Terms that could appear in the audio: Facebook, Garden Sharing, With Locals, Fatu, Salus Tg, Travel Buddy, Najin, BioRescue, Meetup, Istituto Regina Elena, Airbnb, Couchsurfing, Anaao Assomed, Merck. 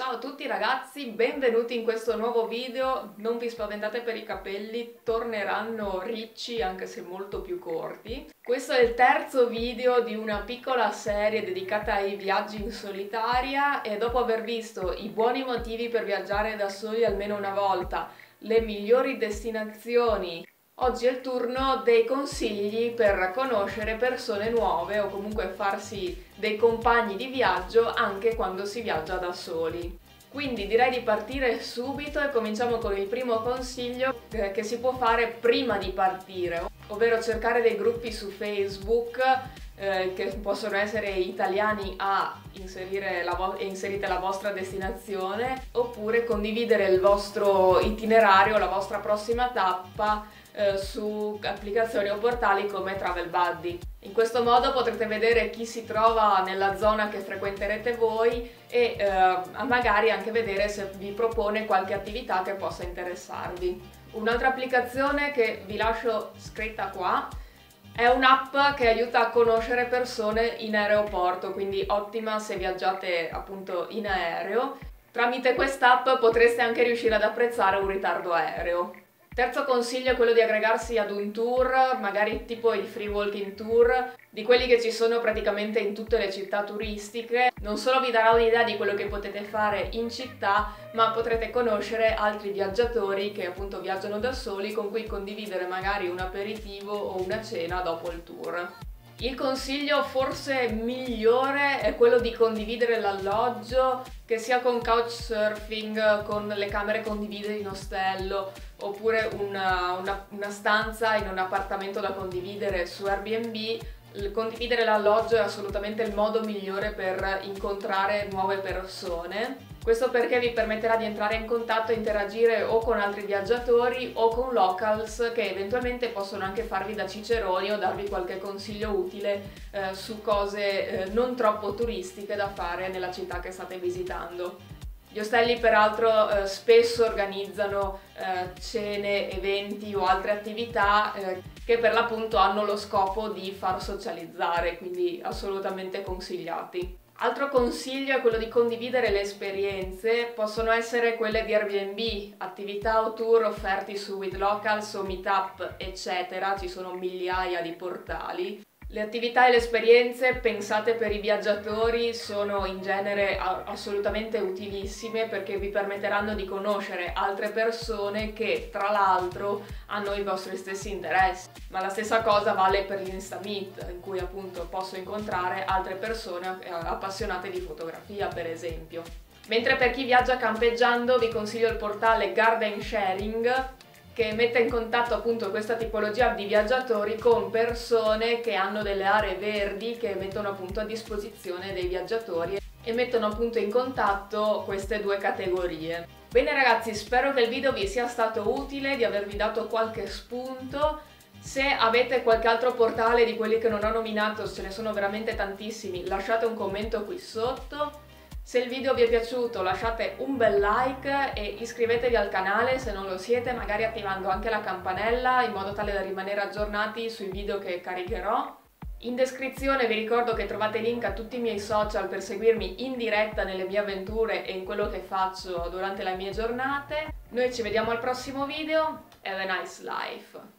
Ciao a tutti ragazzi, benvenuti in questo nuovo video. Non vi spaventate per i capelli, torneranno ricci anche se molto più corti. Questo è il terzo video di una piccola serie dedicata ai viaggi in solitaria e dopo aver visto i buoni motivi per viaggiare da soli almeno una volta, le migliori destinazioni, oggi è il turno dei consigli per conoscere persone nuove o comunque farsi dei compagni di viaggio anche quando si viaggia da soli. Quindi direi di partire subito e cominciamo con il primo consiglio che si può fare prima di partire, ovvero cercare dei gruppi su Facebook che possono essere italiani inserite la vostra destinazione, oppure condividere il vostro itinerario, la vostra prossima tappa su applicazioni o portali come Travel Buddy. In questo modo potrete vedere chi si trova nella zona che frequenterete voi e magari anche vedere se vi propone qualche attività che possa interessarvi. Un'altra applicazione che vi lascio scritta qua è un'app che aiuta a conoscere persone in aeroporto, quindi ottima se viaggiate appunto in aereo. Tramite quest'app potreste anche riuscire ad apprezzare un ritardo aereo. Terzo consiglio è quello di aggregarsi ad un tour, magari tipo il free walking tour, di quelli che ci sono praticamente in tutte le città turistiche. Non solo vi darà un'idea di quello che potete fare in città, ma potrete conoscere altri viaggiatori che appunto viaggiano da soli, con cui condividere magari un aperitivo o una cena dopo il tour. Il consiglio forse migliore è quello di condividere l'alloggio, che sia con Couchsurfing, con le camere condivise in ostello, oppure una stanza in un appartamento da condividere su Airbnb. Condividere l'alloggio è assolutamente il modo migliore per incontrare nuove persone. Questo perché vi permetterà di entrare in contatto e interagire o con altri viaggiatori o con locals che eventualmente possono anche farvi da ciceroni o darvi qualche consiglio utile su cose non troppo turistiche da fare nella città che state visitando. Gli ostelli peraltro spesso organizzano cene, eventi o altre attività che per l'appunto hanno lo scopo di far socializzare, quindi assolutamente consigliati. Altro consiglio è quello di condividere le esperienze, possono essere quelle di Airbnb, attività o tour offerti su With Locals o Meetup, eccetera, ci sono migliaia di portali. Le attività e le esperienze pensate per i viaggiatori sono in genere assolutamente utilissime perché vi permetteranno di conoscere altre persone che tra l'altro hanno i vostri stessi interessi. Ma la stessa cosa vale per l'Insta Meet, in cui appunto posso incontrare altre persone appassionate di fotografia per esempio. Mentre per chi viaggia campeggiando vi consiglio il portale Garden Sharing, che mette in contatto appunto questa tipologia di viaggiatori con persone che hanno delle aree verdi che mettono appunto a disposizione dei viaggiatori e mettono appunto in contatto queste due categorie. Bene ragazzi, spero che il video vi sia stato utile, di avervi dato qualche spunto. Se avete qualche altro portale di quelli che non ho nominato, ce ne sono veramente tantissimi, lasciate un commento qui sotto. Se il video vi è piaciuto lasciate un bel like e iscrivetevi al canale se non lo siete, magari attivando anche la campanella in modo tale da rimanere aggiornati sui video che caricherò. In descrizione vi ricordo che trovate link a tutti i miei social per seguirmi in diretta nelle mie avventure e in quello che faccio durante le mie giornate. Noi ci vediamo al prossimo video, have a nice life!